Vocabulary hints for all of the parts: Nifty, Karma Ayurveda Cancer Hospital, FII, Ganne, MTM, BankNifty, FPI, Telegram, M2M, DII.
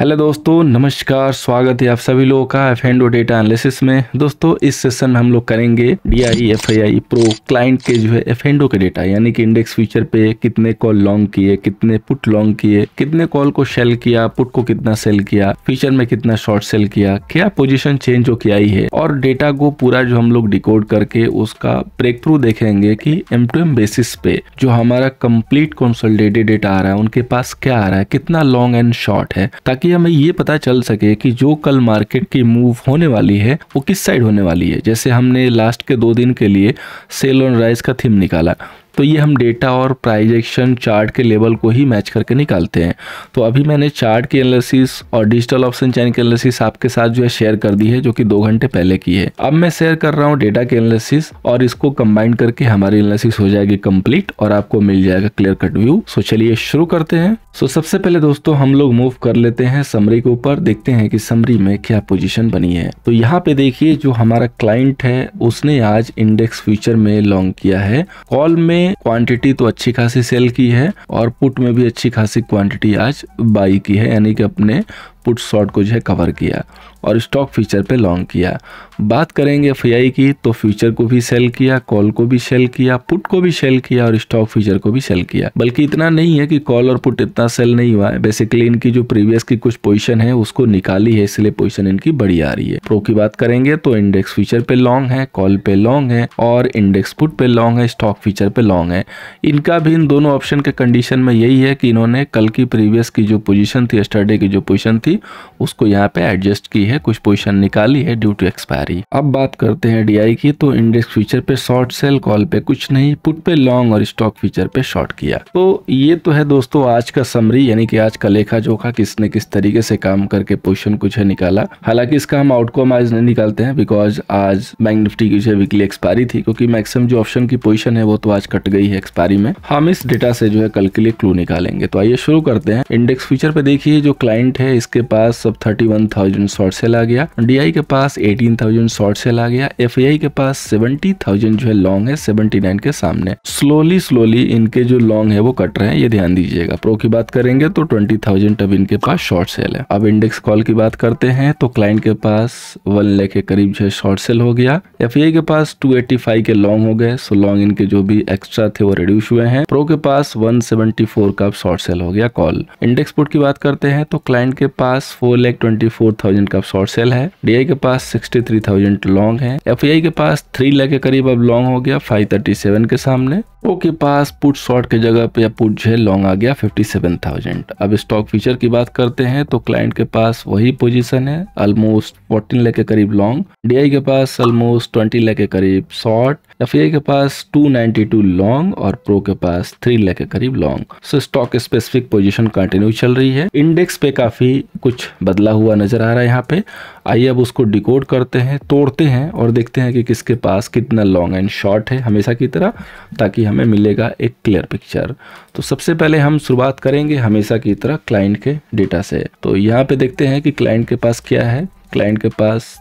Hello दोस्तों, नमस्कार। स्वागत है आप सभी लोगों का एफ&ओ डेटा एनालिसिस में। दोस्तों, इस सेशन में हम लोग करेंगे DII FII प्रो क्लाइंट के जो है एफ&ओ के डेटा, यानी कि इंडेक्स फ्यूचर पे कितने कॉल लॉन्ग किए, कितने पुट लॉन्ग किए, कितने कॉल को सेल किया, पुट को कितना सेल किया, फ्यूचर में कितना शॉर्ट सेल किया, क्या पोजिशन चेंज होके आई है, और डेटा को पूरा जो हम लोग डिकोड करके उसका ब्रेक थ्रू देखेंगे की M2M बेसिस पे जो हमारा कम्प्लीट कंसोलिडेटेड डेटा आ रहा है उनके पास क्या आ रहा है, कितना लॉन्ग एंड शॉर्ट है, ताकि हमें ये पता चल सके कि जो कल मार्केट की मूव होने वाली है वो किस साइड होने वाली है। जैसे हमने लास्ट के 2 दिन के लिए सेल ऑन राइज का थीम निकाला, तो ये हम डेटा और प्राइजेक्शन चार्ट के लेवल को ही मैच करके निकालते हैं। तो अभी मैंने चार्ट की एनालिसिस और डिजिटल ऑप्शन चैन की एनालिसिस आपके साथ जो है शेयर कर दी है, जो कि 2 घंटे पहले की है। अब मैं शेयर कर रहा हूँ डेटा की एनालिसिस और इसको कंबाइन करके हमारी एनालिसिस हो जाएगी कंप्लीट और आपको मिल जाएगा क्लियर कट व्यू। सो चलिए शुरू करते हैं। सो सबसे पहले दोस्तों हम लोग मूव कर लेते हैं समरी के ऊपर, देखते हैं कि समरी में क्या पोजीशन बनी है। तो यहाँ पे देखिए जो हमारा क्लाइंट है उसने आज इंडेक्स फ्यूचर में लॉन्ग किया है। कॉल में क्वांटिटी तो अच्छी खासी सेल की है और पुट में भी अच्छी खासी क्वांटिटी आज बाई की है, यानी कि अपने पुट शॉर्ट को जो है कवर किया और स्टॉक फ्यूचर पे लॉन्ग किया। बात करेंगे FII की, तो फ्यूचर को भी सेल किया, कॉल को भी सेल किया, पुट को भी सेल किया और स्टॉक फ्यूचर को भी सेल किया। बल्कि इतना नहीं है कि कॉल और पुट इतना सेल नहीं हुआ है, बेसिकली इनकी जो प्रीवियस की कुछ पोजीशन है उसको निकाली है, इसलिए पोजीशन इनकी बड़ी आ रही है। प्रो की बात करेंगे तो इंडेक्स फ्यूचर पे लॉन्ग है, कॉल पे लॉन्ग है और इंडेक्स पुट पे लॉन्ग है, स्टॉक फ्यूचर पे लॉन्ग है। इनका भी इन दोनों ऑप्शन के कंडीशन में यही है कि इन्होंने कल की प्रीवियस की जो पोजीशन थी, यस्टरडे की जो पोजीशन थी, उसको यहाँ पे एडजस्ट की है, कुछ पोजीशन निकाली है ड्यू टू एक्सपायरी। अब बात करते हैं DII की, तो इंडेक्स फ्यूचर पे शॉर्ट सेल, कॉल पे कुछ नहीं, पुट पे लॉन्ग और स्टॉक फ्यूचर पे शॉर्ट किया। तो ये तो है दोस्तों आज का समरी, यानी कि आज का लेखा जोखा किसने किस तरीके से काम करके पोजीशन कुछ है निकाला। हालांकि इसका हम आउटकम आज नहीं निकालते हैं बिकॉज आज बैंक निफ्टी की जो है वीकली एक्सपायरी थी, क्योंकि मैक्सिमम जो ऑप्शन की पोजीशन है वो तो आज कट गई है एक्सपायरी में। हम इस डेटा से जो है कल के लिए क्लू निकालेंगे। तो आइए शुरू करते हैं। इंडेक्स फ्यूचर पे देखिए जो क्लाइंट है इसके पास सब 31,000 शॉर्ट सेल आ गया, DII के पास 18,000 शॉर्ट सेल आ गया, FII के पास 70,000 जो है लॉन्ग है 79 के सामने। स्लोली इनके जो लॉन्ग है वो कट रहे हैं, ये ध्यान दीजिएगा। प्रो की बात करेंगे तो 20,000 अब इनके पास शॉर्ट सेल है। अब इंडेक्स कॉल की बात करते हैं तो क्लाइंट के पास 1 लाख के करीब जो है शॉर्ट सेल हो गया, FII के पास 285 के लॉन्ग हो गए, सो लॉन्ग इनके जो भी एक्स्ट्रा थे वो रिड्यूस हुए हैं। प्रो के पास 174 का शॉर्ट सेल हो गया कॉल। इंडेक्स पुट की बात करते हैं तो क्लाइंट के पास 4,24,000 का शॉर्ट सेल है, DII के पास 63,000 लॉन्ग है, FII के पास 3 लाख के करीब अब लॉन्ग हो गया 537 के सामने, प्रो के पास पुट शॉर्ट के जगह पे पुट जो है लॉन्ग आ गया 57,000। अब स्टॉक फ्यूचर की बात करते हैं तो क्लाइंट के पास वही पोजीशन है, ऑलमोस्ट 14 लाख के करीब लॉन्ग, DII के पास ऑलमोस्ट 20 लाख के करीब शॉर्ट, FII के पास 292 लॉन्ग और प्रो के पास 3 लाख के करीब long. So stock specific position continue चल रही है। इंडेक्स पे काफी कुछ बदला हुआ नजर आ रहा है यहाँ पे। आइए अब उसको डिकोड करते हैं, तोड़ते हैं और देखते हैं कि किसके पास कितना लॉन्ग एंड शॉर्ट है हमेशा की तरह, ताकि हमें मिलेगा एक क्लियर पिक्चर। तो सबसे पहले हम शुरुआत करेंगे हमेशा की तरह क्लाइंट के डेटा से। तो यहाँ पे देखते हैं कि क्लाइंट के पास क्या है। क्लाइंट के पास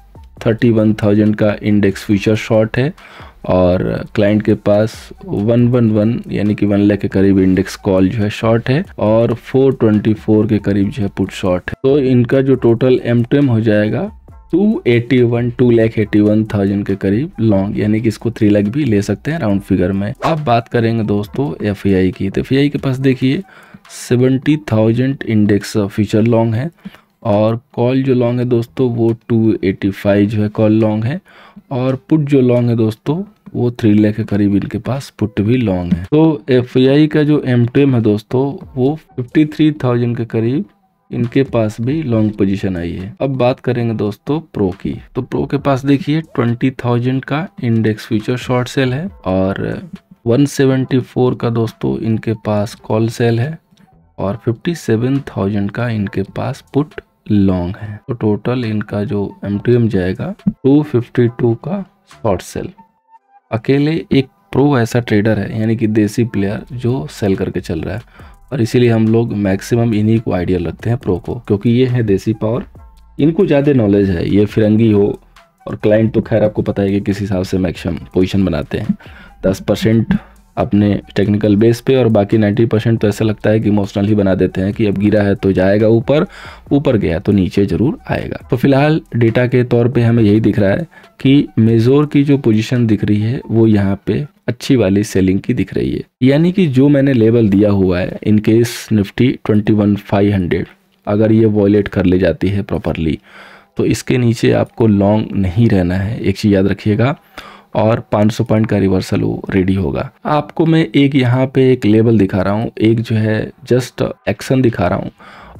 31,000 का इंडेक्स फ्यूचर शॉर्ट है और क्लाइंट के पास 111 यानी कि 1 लाख के करीब इंडेक्स कॉल जो है शॉर्ट है और 424 के करीब जो है पुट शॉर्ट है। तो इनका जो टोटल M2M हो जाएगा 2,81,000 के करीब लॉन्ग, यानी कि इसको 3 लाख भी ले सकते हैं राउंड फिगर में। अब बात करेंगे दोस्तों FII की, तो FII के पास देखिए 70,000 इंडेक्स फ्यूचर लॉन्ग है और कॉल जो लॉन्ग है दोस्तों वो 285 जो है कॉल लॉन्ग है और पुट जो लॉन्ग है दोस्तों वो 3 लाख के करीब इनके पास पुट भी लॉन्ग है। तो FII का जो M2M है दोस्तों वो 53,000 के करीब इनके पास भी लॉन्ग पोजीशन आई है। अब बात करेंगे दोस्तों प्रो की, तो प्रो के पास देखिए 20,000 का इंडेक्स फ्यूचर शॉर्ट सेल है और 174 का दोस्तों इनके पास कॉल सेल है और 57,000 का इनके पास पुट लॉन्ग है। तो टोटल इनका जो M2M जाएगा 252 का शॉर्ट सेल। अकेले एक प्रो ऐसा ट्रेडर है, यानी कि देसी प्लेयर जो सेल करके चल रहा है और इसीलिए हम लोग मैक्सिमम इन्हीं को आइडियल रखते हैं प्रो को, क्योंकि ये है देसी पावर, इनको ज़्यादा नॉलेज है। ये फिरंगी हो और क्लाइंट तो खैर आपको पता है कि किस हिसाब से मैक्सिमम पोजीशन बनाते हैं, 10% अपने टेक्निकल बेस पे, और बाकी 90% तो ऐसा लगता है कि इमोशनल ही बना देते हैं कि अब गिरा है तो जाएगा ऊपर, ऊपर गया तो नीचे ज़रूर आएगा। तो फिलहाल डेटा के तौर पे हमें यही दिख रहा है कि मेजोर की जो पोजीशन दिख रही है वो यहाँ पे अच्छी वाली सेलिंग की दिख रही है, यानी कि जो मैंने लेवल दिया हुआ है इनकेस निफ्टी 21,500 अगर ये वॉयलेट कर ले जाती है प्रॉपरली तो इसके नीचे आपको लॉन्ग नहीं रहना है, एक चीज़ याद रखिएगा, और 500 पॉइंट का रिवर्सल वो रेडी होगा। आपको मैं एक यहाँ पे एक लेवल दिखा रहा हूँ, एक जो है जस्ट एक्शन दिखा रहा हूँ,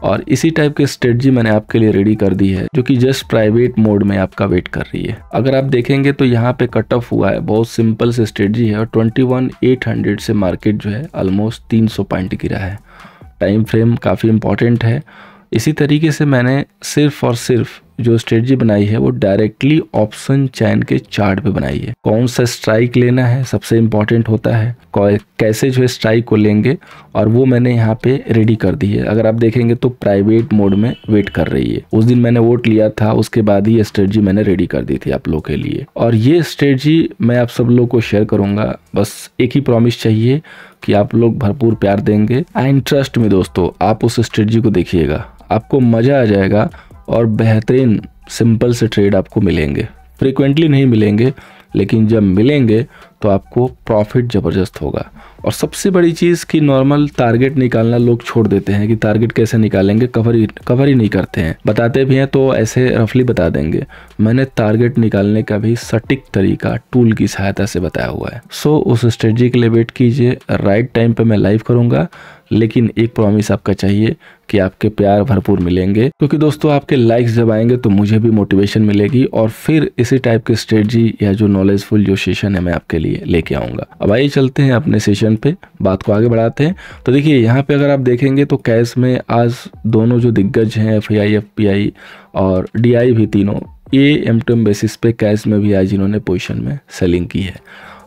और इसी टाइप की स्ट्रेटजी मैंने आपके लिए रेडी कर दी है जो कि जस्ट प्राइवेट मोड में आपका वेट कर रही है। अगर आप देखेंगे तो यहाँ पे कट ऑफ हुआ है, बहुत सिंपल से स्ट्रेटजी है, और 21,800 से मार्केट जो है ऑलमोस्ट 300 पॉइंट गिरा है। टाइम फ्रेम काफ़ी इंपॉर्टेंट है। इसी तरीके से मैंने सिर्फ और सिर्फ जो स्ट्रेटजी बनाई है वो डायरेक्टली ऑप्शन चैन के चार्ट पे बनाई है। कौन सा स्ट्राइक लेना है सबसे इम्पॉर्टेंट होता है, कैसे जो है स्ट्राइक को लेंगे, और वो मैंने यहाँ पे रेडी कर दी है। अगर आप देखेंगे तो प्राइवेट मोड में वेट कर रही है। उस दिन मैंने वोट लिया था, उसके बाद ही ये स्ट्रेटजी मैंने रेडी कर दी थी आप लोग के लिए, और ये स्ट्रेटजी मैं आप सब लोग को शेयर करूंगा। बस एक ही प्रॉमिस चाहिए कि आप लोग भरपूर प्यार देंगे एंड ट्रस्ट में दोस्तों आप उस स्ट्रेटजी को देखिएगा, आपको मज़ा आ जाएगा और बेहतरीन सिंपल से ट्रेड आपको मिलेंगे। फ्रीक्वेंटली नहीं मिलेंगे, लेकिन जब मिलेंगे तो आपको प्रॉफिट ज़बरदस्त होगा। और सबसे बड़ी चीज़ कि नॉर्मल टारगेट निकालना लोग छोड़ देते हैं कि टारगेट कैसे निकालेंगे, कवर ही नहीं करते हैं, बताते भी हैं तो ऐसे रफली बता देंगे। मैंने टारगेट निकालने का भी सटीक तरीका टूल की सहायता से बताया हुआ है। सो उस स्ट्रेटजी के लिए वेट कीजिए, राइट टाइम पर मैं लाइव करूँगा, लेकिन एक प्रॉमिस आपका चाहिए कि आपके प्यार भरपूर मिलेंगे, क्योंकि दोस्तों आपके लाइक्स जब आएंगे तो मुझे भी मोटिवेशन मिलेगी, और फिर इसी टाइप की स्ट्रेटजी या जो नॉलेजफुल जो सेशन है मैं आपके लिए लेके आऊँगा। अब आइए चलते हैं अपने सेशन पे, बात को आगे बढ़ाते हैं। तो देखिए यहाँ पे अगर आप देखेंगे तो कैश में आज दोनों जो दिग्गज हैं FII, FPI और DII भी तीनों ये MTM बेसिस पे कैश में भी आज इन्होंने पोजीशन में सेलिंग की है,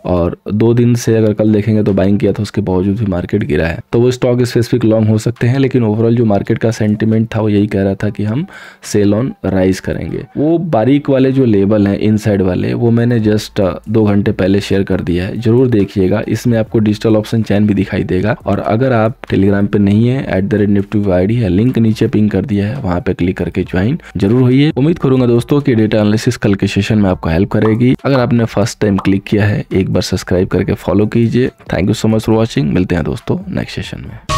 और दो दिन से अगर कल देखेंगे तो बाइंग किया था, उसके बावजूद भी मार्केट गिरा है। तो वो स्टॉक स्पेसिफिक लॉन्ग हो सकते हैं, लेकिन ओवरऑल जो मार्केट का सेंटिमेंट था वो यही कह रहा था कि हम सेल ऑन राइज करेंगे। वो बारीक वाले जो लेवल हैं इनसाइड वाले, वो मैंने जस्ट 2 घंटे पहले शेयर कर दिया है, जरूर देखिएगा। इसमें आपको डिजिटल ऑप्शन चैन भी दिखाई देगा, और अगर आप टेलीग्राम पे नहीं है @nifty है, लिंक नीचे पिंग कर दिया है, वहाँ पे क्लिक करके ज्वाइन जरूर होइए। उम्मीद करूंगा दोस्तों की डेटा एनालिसिस कल के सेशन में आपको हेल्प करेगी। अगर आपने फर्स्ट टाइम क्लिक किया है, एक बार सब्सक्राइब करके फॉलो कीजिए। Thank you so much for watching. मिलते हैं दोस्तों नेक्स्ट सेशन में।